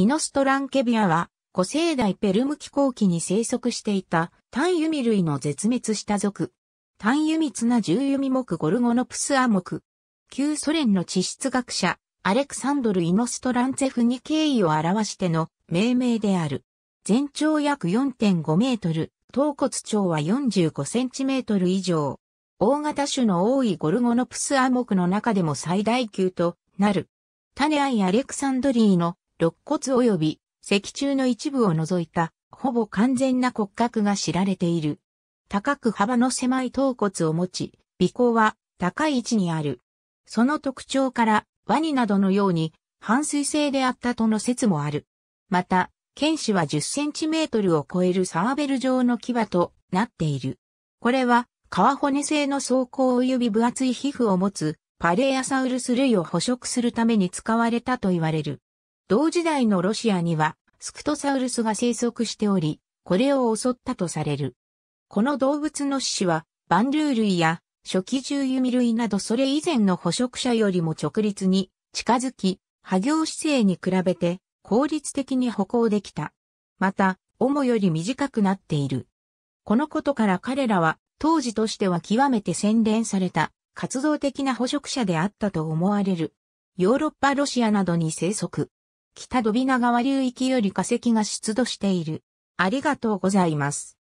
イノストランケビアは古生代ペルム紀後期に生息していた単ユミ類の絶滅した属。単ユミ綱十ユミ目ゴルゴノプス亜目。旧ソ連の地質学者アレクサンドル・イノストランツェフに敬意を表しての命名である。全長約 4.5 メートル、頭骨長は45センチメートル以上。大型種の多いゴルゴノプス亜目の中でも最大級となる。種アイアレクサンドリーの肋骨及び脊柱の一部を除いたほぼ完全な骨格が知られている。高く幅の狭い頭骨を持ち、鼻孔は高い位置にある。その特徴からワニなどのように半水生であったとの説もある。また、犬歯は10センチメートルを超えるサーベル状の牙となっている。これは皮骨製の装甲及び分厚い皮膚を持つパレアサウルス類を捕食するために使われたと言われる。同時代のロシアにはスクトサウルスが生息しており、これを襲ったとされる。この動物の種子はバンルー類や初期十ユミ類などそれ以前の捕食者よりも直立に近づき、爬行姿勢に比べて効率的に歩行できた。また、尾より短くなっている。このことから彼らは当時としては極めて洗練された活動的な捕食者であったと思われる。ヨーロッパロシアなどに生息。北ドビナ川流域より化石が出土している。ありがとうございます。